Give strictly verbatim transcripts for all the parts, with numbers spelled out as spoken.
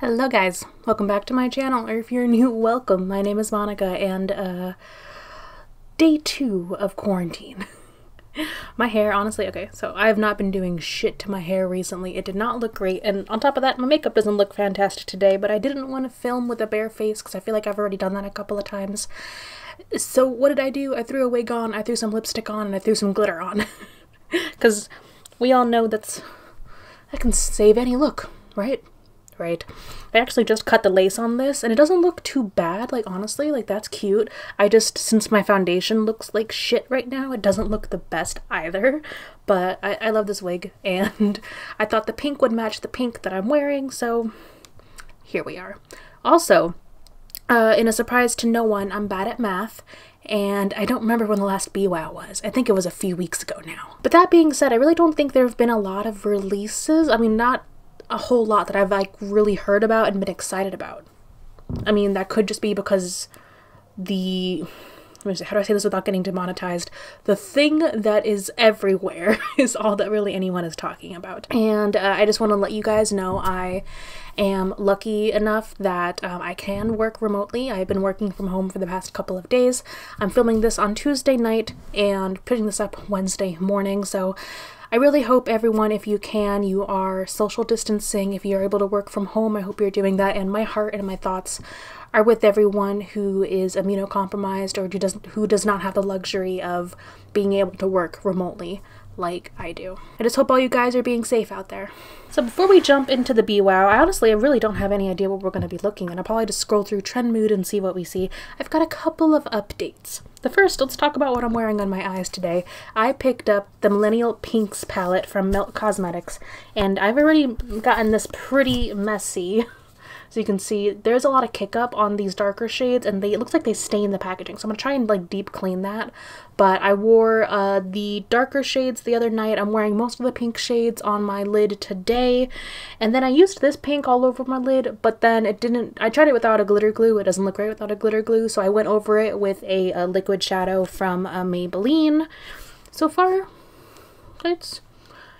Hello guys, welcome back to my channel, or if you're new, welcome. My name is Monica, and uh, day two of quarantine. My hair, honestly, okay, so I have not been doing shit to my hair recently. It did not look great, and on top of that, my makeup doesn't look fantastic today, but I didn't want to film with a bare face because I feel like I've already done that a couple of times. So what did I do? I threw a wig on, I threw some lipstick on, and I threw some glitter on. Because we all know that's, that can save any look, right? Right. I actually just cut the lace on this and it doesn't look too bad, like honestly, like that's cute. I just, since my foundation looks like shit right now, it doesn't look the best either, but I, I love this wig and I thought the pink would match the pink that I'm wearing, so here we are. Also, uh, in a surprise to no one, I'm bad at math. And I don't remember when the last BWoW was. I think it was a few weeks ago now. But that being said, I really don't think there have been a lot of releases. I mean, not a whole lot that I've like really heard about and been excited about. I mean, that could just be because the, how do I say this without getting demonetized? The thing that is everywhere is all that really anyone is talking about. And uh, I just want to let you guys know I am lucky enough that um, I can work remotely. I've been working from home for the past couple of days. I'm filming this on Tuesday night and putting this up Wednesday morning, so I really hope everyone, if you can, you are social distancing. If you're able to work from home, I hope you're doing that. And my heart and my thoughts are with everyone who is immunocompromised or who doesn't, who does not have the luxury of being able to work remotely like I do. I just hope all you guys are being safe out there. So before we jump into the BWow, I honestly I really don't have any idea what we're going to be looking at. I'll probably just scroll through Trend Mood and see what we see. I've got a couple of updates. The first, let's talk about what I'm wearing on my eyes today. I picked up the Millennial Pinks palette from Melt Cosmetics, and I've already gotten this pretty messy. So you can see there's a lot of kick up on these darker shades, and they, it looks like they stain the packaging. So I'm gonna try and like deep clean that. But I wore uh, the darker shades the other night. I'm wearing most of the pink shades on my lid today. And then I used this pink all over my lid, but then it didn't, I tried it without a glitter glue. It doesn't look great without a glitter glue. So I went over it with a, a liquid shadow from uh, Maybelline. So far, it's...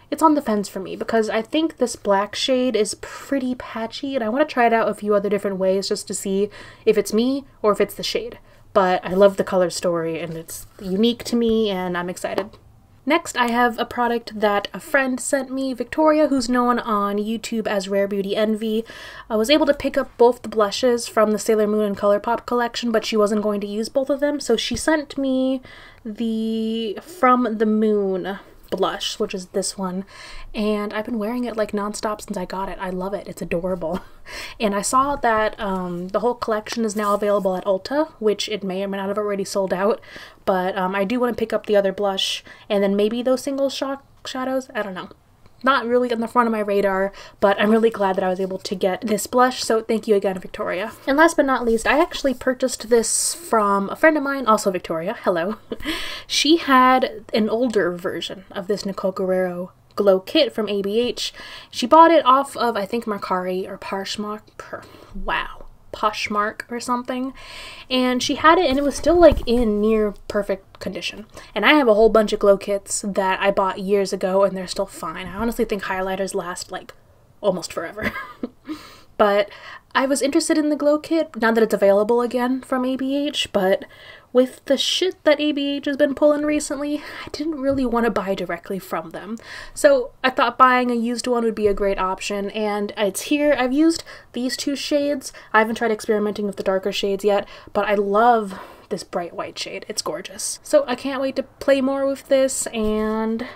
It's on the fence for me because I think this black shade is pretty patchy and I want to try it out a few other different ways just to see if it's me or if it's the shade. But I love the color story and it's unique to me and I'm excited. Next, I have a product that a friend sent me, Victoria, who's known on YouTube as Rare Beauty Envy. I was able to pick up both the blushes from the Sailor Moon and Colourpop collection, but she wasn't going to use both of them. So she sent me the From the Moon blush, which is this one, and I've been wearing it like non-stop since I got it. I love it. It's adorable. And I saw that um, the whole collection is now available at Ulta, which it may or may not have already sold out, but um, I do want to pick up the other blush and then maybe those single shock shadows. I don't know. Not really on the front of my radar, but I'm really glad that I was able to get this blush, so thank you again, Victoria. And last but not least, I actually purchased this from a friend of mine, also Victoria, hello. She had an older version of this Nicole Guerrero glow kit from A B H. She bought it off of, I think, Mercari or Poshmark, per, wow. Poshmark or something, and she had it and it was still like in near perfect condition. And I have a whole bunch of glow kits that I bought years ago and they're still fine. I honestly think highlighters last like almost forever. But I was interested in the glow kit now that it's available again from A B H, but with the shit that A B H has been pulling recently, I didn't really want to buy directly from them. So I thought buying a used one would be a great option, and it's here. I've used these two shades. I haven't tried experimenting with the darker shades yet, but I love this bright white shade. It's gorgeous. So I can't wait to play more with this, and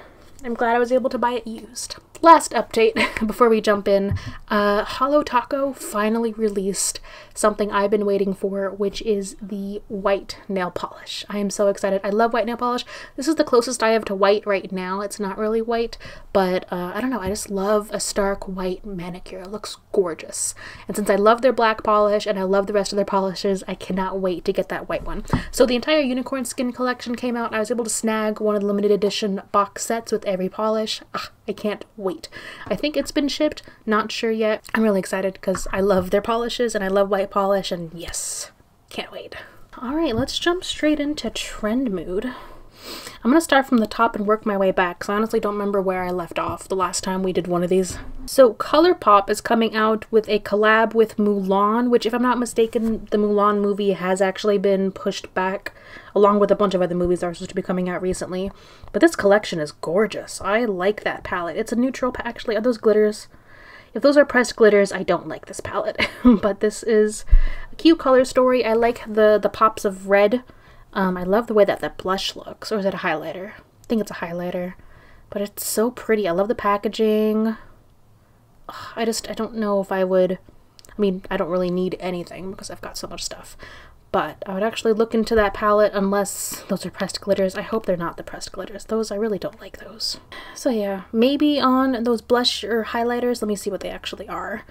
I'm glad I was able to buy it used. Last update before we jump in, uh, Holo Taco finally released something I've been waiting for, which is the white nail polish. I am so excited. I love white nail polish. This is the closest I have to white right now. It's not really white, but uh, I don't know. I just love a stark white manicure. It looks gorgeous. And since I love their black polish and I love the rest of their polishes, I cannot wait to get that white one. So the entire Unicorn Skin collection came out. I was able to snag one of the limited edition box sets with every polish. Ah, I can't wait. I think it's been shipped, not sure yet. I'm really excited because I love their polishes and I love white polish, and yes, can't wait. All right, let's jump straight into Trend Mood. I'm gonna start from the top and work my way back because I honestly don't remember where I left off the last time we did one of these. So Colourpop is coming out with a collab with Mulan, which if I'm not mistaken, the Mulan movie has actually been pushed back along with a bunch of other movies that are supposed to be coming out recently. But this collection is gorgeous. I like that palette. It's a neutral palette. Actually, are those glitters? If those are pressed glitters, I don't like this palette. But this is a cute color story. I like the, the pops of red. Um, I love the way that that blush looks. Or is it a highlighter? I think it's a highlighter. But it's so pretty. I love the packaging. Ugh, I just, I don't know if I would... I mean, I don't really need anything because I've got so much stuff. But I would actually look into that palette unless those are pressed glitters. I hope they're not the pressed glitters. Those, I really don't like those. So yeah, maybe on those blush or highlighters, let me see what they actually are.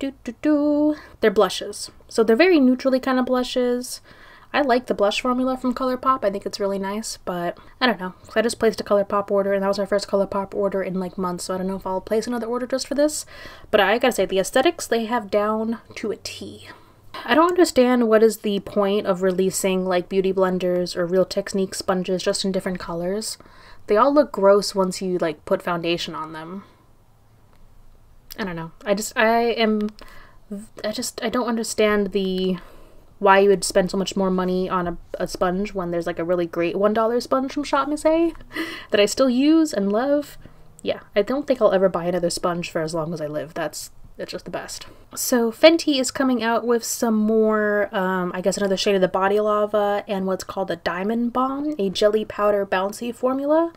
Do do do. They're blushes. So they're very neutrally kind of blushes. I like the blush formula from Colourpop. I think it's really nice, but I don't know. So I just placed a Colourpop order, and that was our first Colourpop order in like months, so I don't know if I'll place another order just for this. But I gotta say, the aesthetics they have down to a T. I don't understand what is the point of releasing like beauty blenders or Real Techniques sponges just in different colors. They all look gross once you like put foundation on them. I don't know. I just, I am, I just, I don't understand the, why you would spend so much more money on a, a sponge when there's like a really great one dollar sponge from Shop Miss A that I still use and love. Yeah, I don't think I'll ever buy another sponge for as long as I live. That's It's just the best. So Fenty is coming out with some more, um, I guess another shade of the Body Lava and what's called a Diamond Bomb, a jelly powder bouncy formula.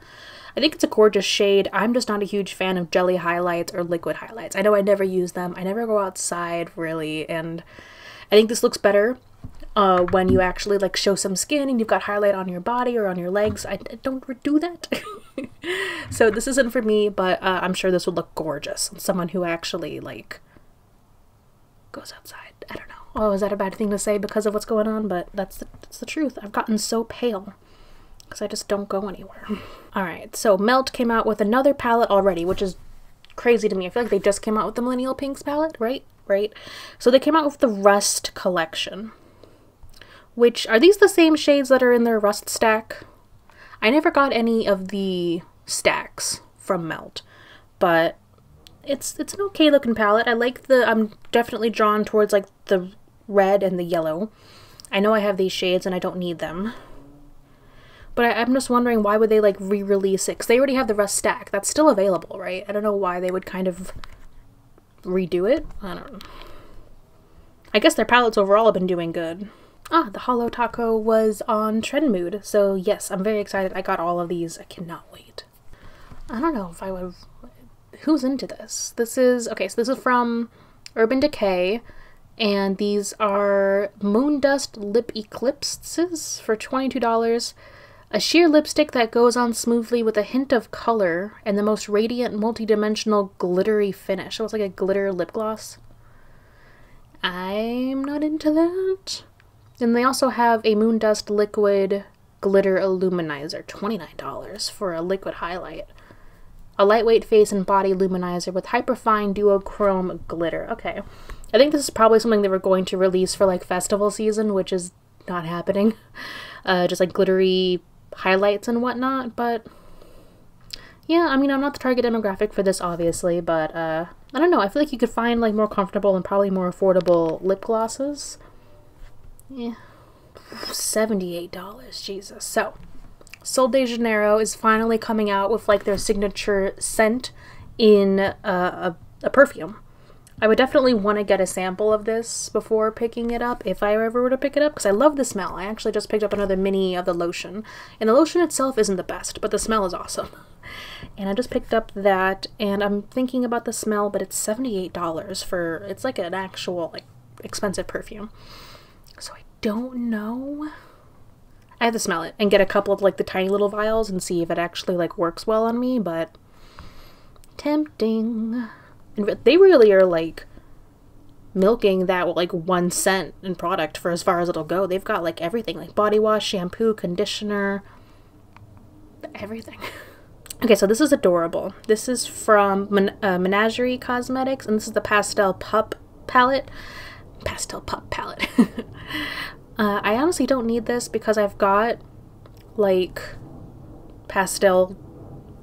I think it's a gorgeous shade. I'm just not a huge fan of jelly highlights or liquid highlights. I know I never use them. I never go outside really, and I think this looks better uh, when you actually like show some skin and you've got highlight on your body or on your legs. I, I don't do that. So this isn't for me, but uh, I'm sure this would look gorgeous. Someone who actually like goes outside. I don't know. Oh, is that a bad thing to say because of what's going on? But that's the, that's the truth. I've gotten so pale because I just don't go anywhere. All right. So Melt came out with another palette already, which is crazy to me. I feel like they just came out with the Millennial Pinks palette, right? Right. So they came out with the Rust collection, which are these the same shades that are in their Rust stack? I never got any of the stacks from Melt, but it's it's an okay looking palette. I like the, I'm definitely drawn towards like the red and the yellow. I know I have these shades and I don't need them. But I, I'm just wondering why would they like re-release it? Because they already have the Rust stack. That's still available, right? I don't know why they would kind of redo it. I don't know. I guess their palettes overall have been doing good. Ah, the Holo Taco was on Trend Mood, so yes, I'm very excited. I got all of these. I cannot wait. I don't know if I would... Who's into this? This is... Okay, so this is from Urban Decay, and these are Moon Dust Lip Eclipses for twenty-two dollars. A sheer lipstick that goes on smoothly with a hint of color and the most radiant, multi-dimensional, glittery finish. So it's like a glitter lip gloss. I'm not into that. And they also have a Moondust Liquid Glitter Illuminizer, twenty-nine dollars for a liquid highlight. A lightweight face and body luminizer with hyperfine duochrome glitter. Okay, I think this is probably something they were going to release for like festival season, which is not happening. Uh, just like glittery highlights and whatnot, but yeah, I mean, I'm not the target demographic for this, obviously, but uh, I don't know. I feel like you could find like more comfortable and probably more affordable lip glosses. Yeah, seventy-eight dollars, Jesus. So, Sol de Janeiro is finally coming out with like their signature scent in a, a, a perfume. I would definitely want to get a sample of this before picking it up, if I ever were to pick it up, because I love the smell. I actually just picked up another mini of the lotion, and the lotion itself isn't the best, but the smell is awesome. And I just picked up that, and I'm thinking about the smell, but it's seventy-eight dollars for, it's like an actual like expensive perfume. So I don't know. I have to smell it and get a couple of like the tiny little vials and see if it actually like works well on me, but tempting. And they really are like milking that like one scent in product for as far as it'll go. They've got like everything, like body wash, shampoo, conditioner, everything. Okay, so this is adorable. This is from Men uh, Menagerie Cosmetics, and this is the Pastel Pup palette. Pastel Pup palette. uh, I honestly don't need this because I've got like pastel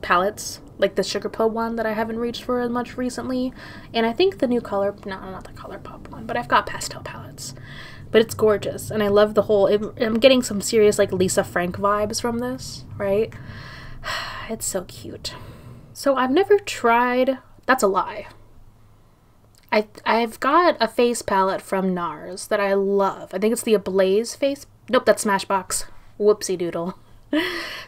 palettes, like the Sugar Pill one that I haven't reached for as much recently, and I think the new color, no, not the Colourpop one, but I've got pastel palettes. But it's gorgeous, and I love the whole, it, I'm getting some serious, like, Lisa Frank vibes from this, right? It's so cute. So I've never tried, that's a lie. I, I've got a face palette from NARS that I love. I think it's the Ablaze face, nope, that's Smashbox. Whoopsie doodle.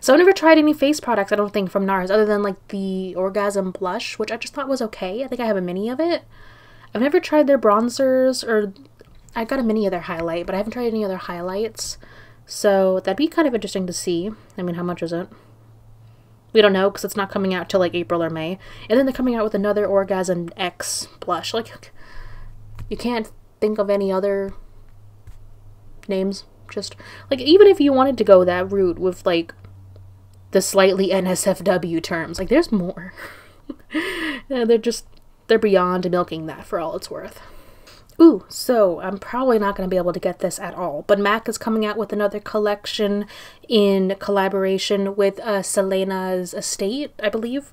So I've never tried any face products, I don't think, from NARS, other than, like, the Orgasm Blush, which I just thought was okay. I think I have a mini of it. I've never tried their bronzers, or... I got a mini of their highlight, but I haven't tried any other highlights, so that'd be kind of interesting to see. I mean, how much is it? We don't know, because it's not coming out till like April or May. And then they're coming out with another Orgasm X blush. Like, you can't think of any other names. Just, like, even if you wanted to go that route with, like, the slightly N S F W terms, like, there's more. They're just, they're beyond milking that for all it's worth. Ooh, so I'm probably not going to be able to get this at all, but MAC is coming out with another collection in collaboration with uh, Selena's Estate, I believe.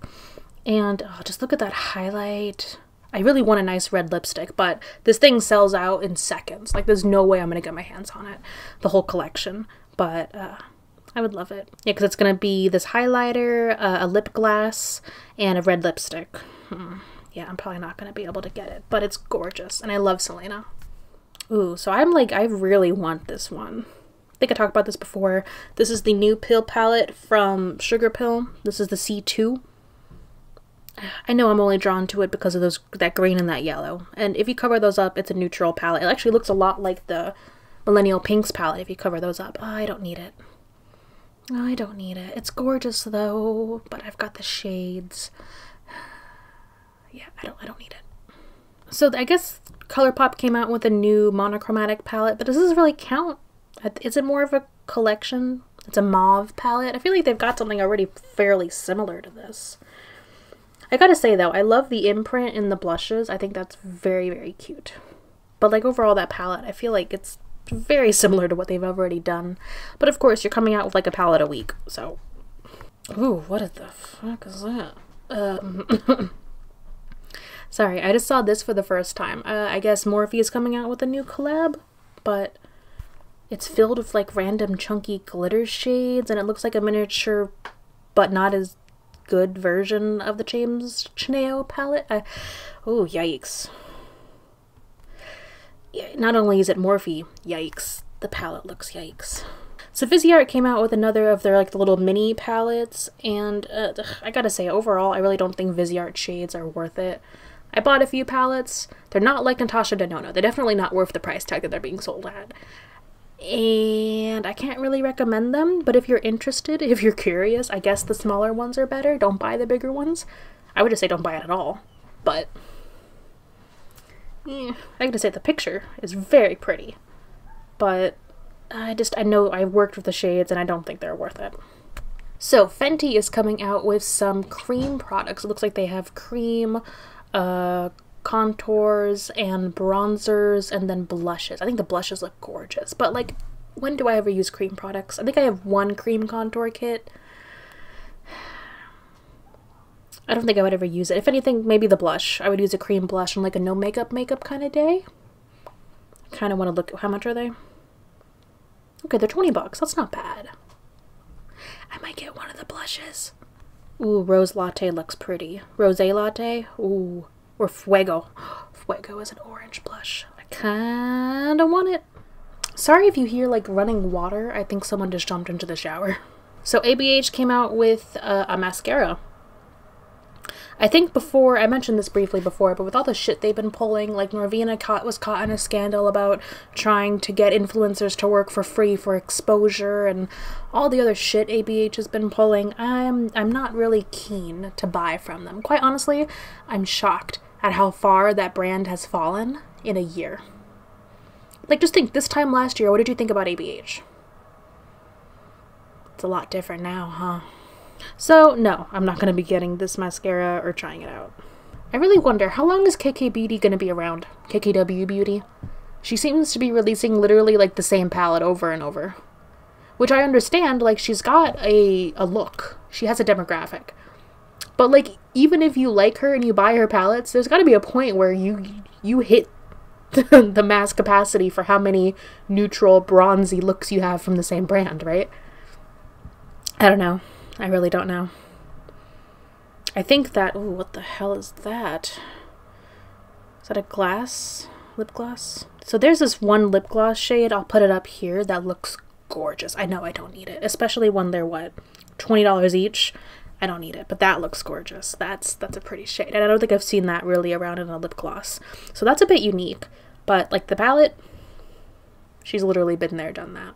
And oh, just look at that highlight. I really want a nice red lipstick, but this thing sells out in seconds. Like, there's no way I'm going to get my hands on it, the whole collection, but uh, I would love it. Yeah, because it's going to be this highlighter, uh, a lip gloss, and a red lipstick. Hmm. Yeah, I'm probably not going to be able to get it, but it's gorgeous, and I love Selena. Ooh, so I'm like, I really want this one. I think I talked about this before. This is the new Pill palette from Sugar Pill. This is the C two. I know I'm only drawn to it because of those, that green and that yellow, and if you cover those up, it's a neutral palette. It actually looks a lot like the Millennial Pinks palette if you cover those up. Oh, I don't need it. Oh, I don't need it. It's gorgeous, though, but I've got the shades. Yeah, I don't, I don't need it. So I guess Colourpop came out with a new monochromatic palette, but does this really count? Is it more of a collection? It's a mauve palette. I feel like they've got something already fairly similar to this. I gotta say, though, I love the imprint in the blushes. I think that's very, very cute. But, like, overall, that palette, I feel like it's very similar to what they've already done. But, of course, you're coming out with, like, a palette a week, so... Ooh, what the fuck is that? Um... Sorry, I just saw this for the first time. Uh, I guess Morphe is coming out with a new collab, but it's filled with, like, random chunky glitter shades, and it looks like a miniature but not as good version of the James Cheneo palette. I, oh, yikes. Yeah, not only is it Morphe, yikes, the palette looks yikes. So Viseart came out with another of their, like, the little mini palettes, and uh, I gotta say, overall, I really don't think Viseart shades are worth it. I bought a few palettes. They're not like Natasha Denona. They're definitely not worth the price tag that they're being sold at. And I can't really recommend them, but if you're interested, if you're curious, I guess the smaller ones are better. Don't buy the bigger ones. I would just say don't buy it at all. But, eh, I gotta say, the picture is very pretty. But I just, I know I've worked with the shades and I don't think they're worth it. So Fenty is coming out with some cream products. It looks like they have cream, uh contours and bronzers, and then blushes. I think the blushes look gorgeous, but, like, when do I ever use cream products? I think I have one cream contour kit. I don't think I would ever use it. If anything, maybe the blush. I would use a cream blush on, like, a no makeup makeup kind of day. I kind of want to look at how much are they. Okay, they're twenty bucks. That's not bad. I might get one of the blushes. Ooh, Rose Latte looks pretty. Rose Latte? Ooh. Or Fuego. Fuego is an orange blush. I kinda want it. Sorry if you hear, like, running water. I think someone just jumped into the shower. So A B H came out with uh, a mascara. I think before, I mentioned this briefly before, but with all the shit they've been pulling, like, Norvina caught, was caught in a scandal about trying to get influencers to work for free for exposure, and all the other shit A B H has been pulling, I'm, I'm not really keen to buy from them. Quite honestly, I'm shocked at how far that brand has fallen in a year. Like, just think, this time last year, what did you think about A B H? It's a lot different now, huh? So, no, I'm not going to be getting this mascara or trying it out. I really wonder, how long is K K Beauty going to be around? K K W Beauty? She seems to be releasing literally, like, the same palette over and over. Which I understand, like, she's got a, a look. She has a demographic. But like, even if you like her and you buy her palettes, there's got to be a point where you you hit the, the mass capacity for how many neutral bronzy looks you have from the same brand, right? I don't know. I really don't know. I think that... Ooh, what the hell is that? Is that a glass? Lip gloss? So there's this one lip gloss shade. I'll put it up here. That looks gorgeous. I know I don't need it. Especially when they're, what, twenty dollars each? I don't need it, but that looks gorgeous. That's that's a pretty shade, and I don't think I've seen that really around in a lip gloss. So that's a bit unique, but like the palette, she's literally been there, done that.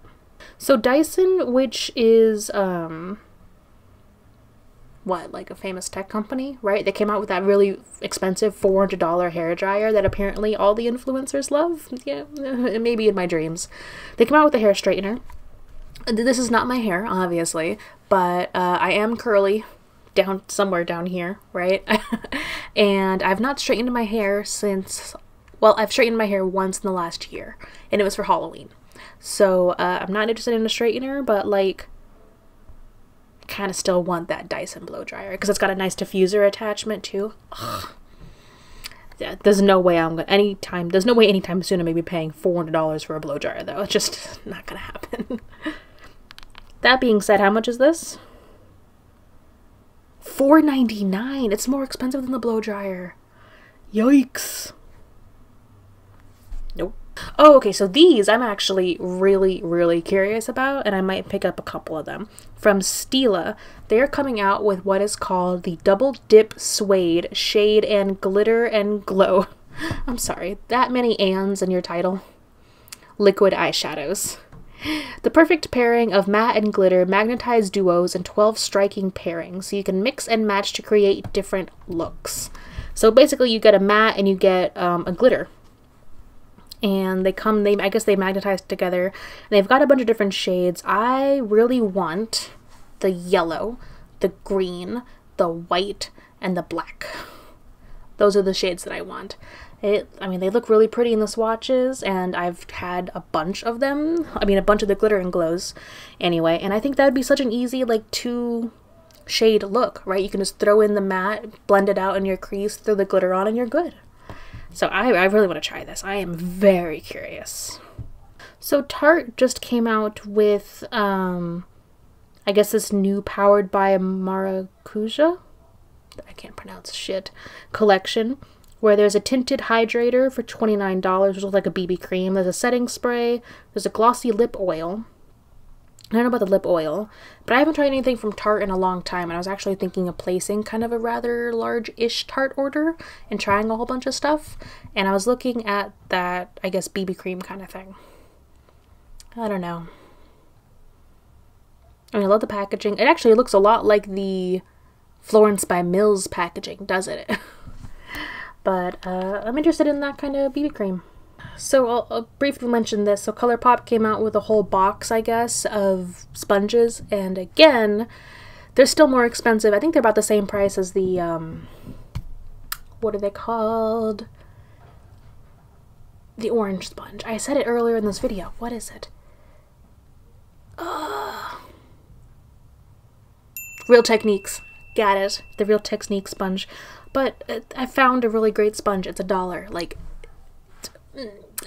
So Dyson, which is, um, what, like a famous tech company, right? They came out with that really expensive four hundred dollar hairdryer that apparently all the influencers love. Yeah, maybe in my dreams. They came out with a hair straightener. This is not my hair, obviously, but uh, I am curly down somewhere down here, right? And I've not straightened my hair since, well, I've straightened my hair once in the last year, and it was for Halloween. So uh, I'm not interested in a straightener, but like, kind of still want that Dyson blow dryer because it's got a nice diffuser attachment too. Ugh. Yeah, there's no way I'm gonna anytime. There's no way anytime soon I'm gonna be paying four hundred dollars for a blow dryer though. It's just not gonna happen. That being said, how much is this? four ninety-nine. It's more expensive than the blow dryer. Yikes. Nope. Oh, okay. So these I'm actually really, really curious about, and I might pick up a couple of them from Stila. They're coming out with what is called the Double Dip Suede Shade and Glitter and Glow. I'm sorry, that many ands in your title. Liquid eyeshadows. The perfect pairing of matte and glitter, magnetized duos, and twelve striking pairings. So you can mix and match to create different looks. So basically, you get a matte and you get um, a glitter. And they come, they I guess they magnetize together. And they've got a bunch of different shades. I really want the yellow, the green, the white, and the black. Those are the shades that I want. It, I mean, they look really pretty in the swatches, and I've had a bunch of them. I mean, a bunch of the glitter and glows anyway. And I think that would be such an easy, like, two shade look, right? You can just throw in the matte, blend it out in your crease, throw the glitter on, and you're good. So I, I really want to try this. I am very curious. So Tarte just came out with, um, I guess this new Powered by Maracuja? I can't pronounce shit. Collection, where there's a tinted hydrator for twenty-nine dollars, which looks like a B B cream. There's a setting spray. There's a glossy lip oil. I don't know about the lip oil, but I haven't tried anything from Tarte in a long time, and I was actually thinking of placing kind of a rather large-ish Tarte order and trying a whole bunch of stuff, and I was looking at that, I guess, B B cream kind of thing. I don't know. I mean, I love the packaging. It actually looks a lot like the Florence by Mills packaging, doesn't it? But uh, I'm interested in that kind of B B cream. So I'll, I'll briefly mention this. So Colourpop came out with a whole box, I guess, of sponges, and again, they're still more expensive. I think they're about the same price as the, um, what are they called? The orange sponge. I said it earlier in this video. What is it? Uh, Real Techniques. Got it. The Real Techniques sponge. But it, I found a really great sponge. It's a dollar. Like,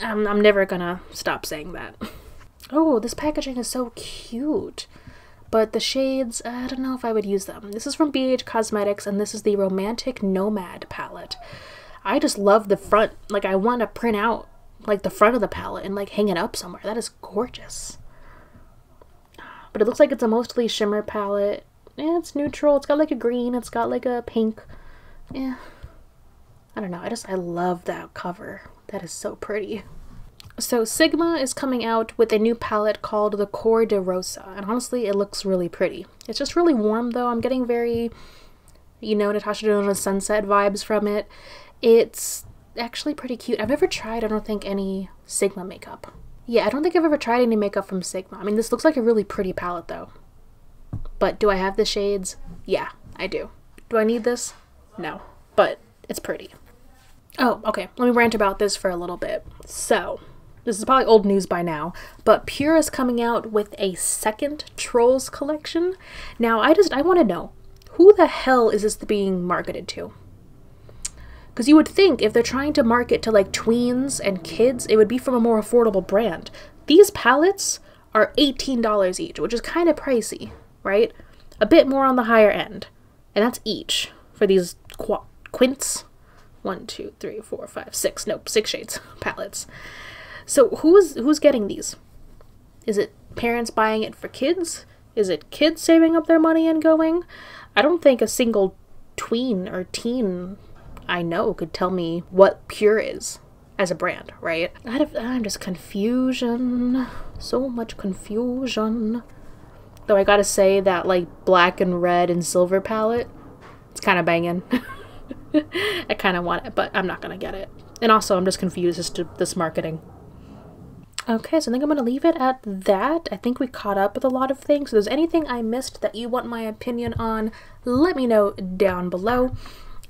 I'm, I'm never gonna stop saying that. Oh, this packaging is so cute. But the shades, I don't know if I would use them. This is from B H Cosmetics, and this is the Romantic Nomad palette. I just love the front. Like, I want to print out, like, the front of the palette and, like, hang it up somewhere. That is gorgeous. But it looks like it's a mostly shimmer palette. Eh, it's neutral. It's got, like, a green. It's got, like, a pink. Eh. I don't know. I just, I love that cover. That is so pretty. So Sigma is coming out with a new palette called the Cor de Rosa, and honestly, it looks really pretty. It's just really warm, though. I'm getting very, you know, Natasha Denon's Sunset vibes from it. It's actually pretty cute. I've never tried, I don't think, any Sigma makeup. Yeah, I don't think I've ever tried any makeup from Sigma. I mean, this looks like a really pretty palette, though. But do I have the shades? Yeah, I do. Do I need this? No, but it's pretty. Oh, okay. Let me rant about this for a little bit. So, this is probably old news by now, but Pure is coming out with a second Trolls collection. Now, I just, I want to know, who the hell is this being marketed to? Because you would think if they're trying to market to like tweens and kids, it would be from a more affordable brand. These palettes are eighteen dollars each, which is kind of pricey, right? A bit more on the higher end. And that's each for these qu quints. One, two, three, four, five, six. Nope, six shades palettes. So who's who's getting these? Is it parents buying it for kids? Is it kids saving up their money and going? I don't think a single tween or teen I know could tell me what Pure is as a brand, right? I don't, I'm just confusion. So much confusion. Though I gotta say that like black and red and silver palette, it's kind of banging. I kind of want it, but I'm not gonna get it. And also I'm just confused as to this marketing. Okay, so I think I'm going to leave it at that. I think we caught up with a lot of things. If there's anything I missed that you want my opinion on, let me know down below.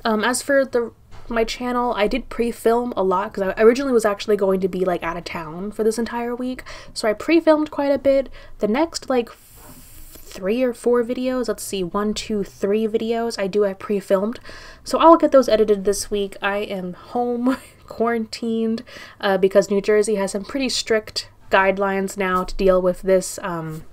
Um, as for the my channel, I did pre-film a lot because I originally was actually going to be like out of town for this entire week. So I pre-filmed quite a bit. The next like three or four videos, let's see, one, two, three videos I do have pre-filmed. So I'll get those edited this week. I am home. Quarantined uh, because New Jersey has some pretty strict guidelines now to deal with this um,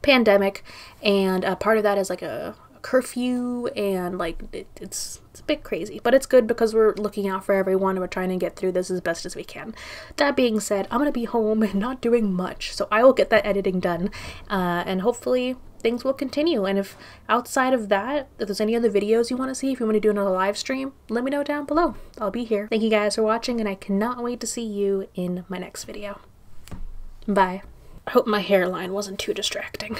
pandemic, and uh, part of that is like a, a curfew, and like it, it's, it's a bit crazy, but it's good because we're looking out for everyone and we're trying to get through this as best as we can. That being said, I'm gonna be home and not doing much, so I will get that editing done, uh, and hopefully things will continue. And if outside of that, if there's any other videos you want to see, if you want to do another live stream, let me know down below. I'll be here. Thank you guys for watching, and I cannot wait to see you in my next video. Bye. I hope my hairline wasn't too distracting.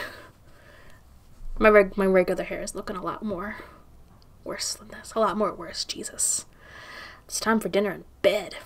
My reg my regular hair is looking a lot more worse than this. A lot more worse, Jesus. It's time for dinner and bed.